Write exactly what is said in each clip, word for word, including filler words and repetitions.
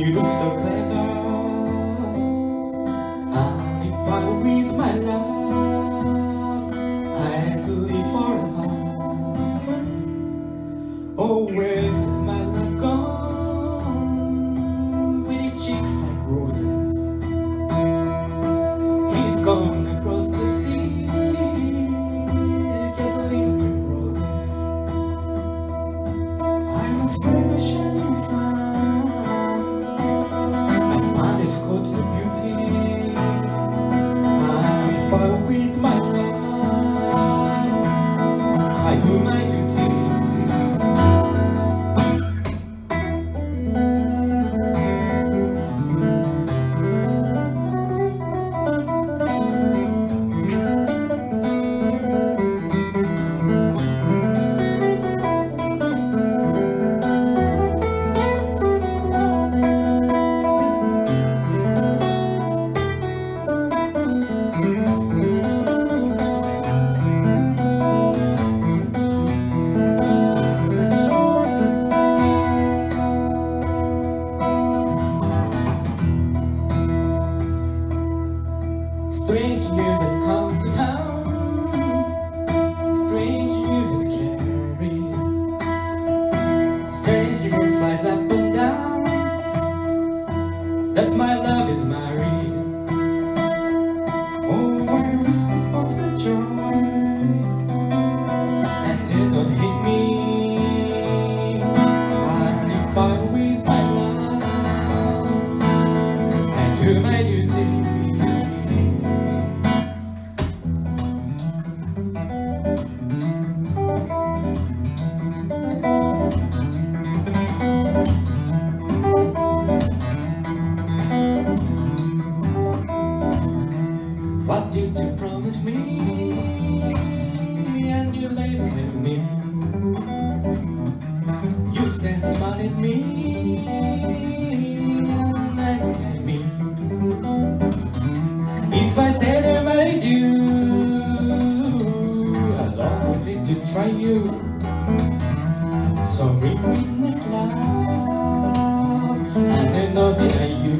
you look so clever. And if I were with my love, I'd live forever. Oh, where's my love gone? With his cheeks like roses, he's gone across the sea, gathering primroses. I'm afraid of shining sun. My mind is caught in beauty. And if I were with my love, I do my duty. Strange year has come to town. Strange year has carried. Strange year flies up and down. That my love is married. Oh, where is my sparkle joy? And it don't hit me. And if I were with my love, I do my duty. What did you promise me? And your lips with me. You said money at me, and I don't have me. If I said I married you, I wanted to try you. So bring me this love, and then I'll deny you.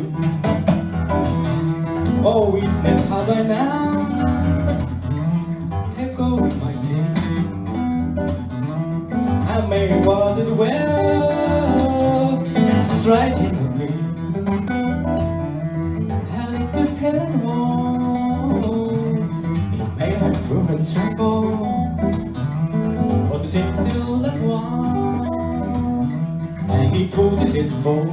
Oh, witness how I now set go with my team. I may wander well, striding on me. Helicopter and wall, it may have proven trouble, but to sit still at one, and he told us it for.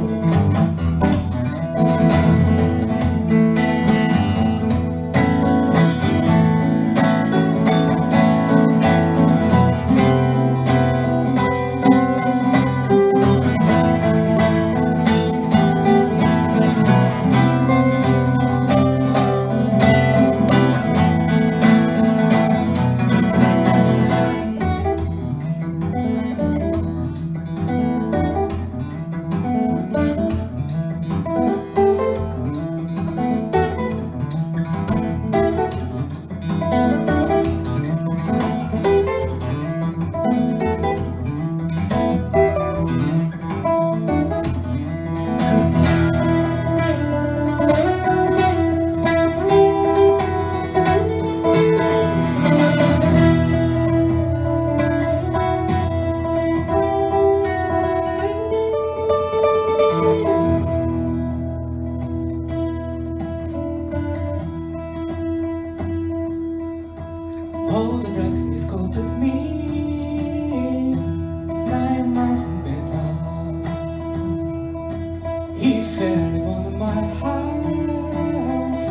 All the rags misquoted me. Nine months in better. He fairly won my heart,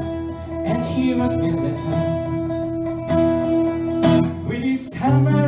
and he wrote me a letter with its hammer.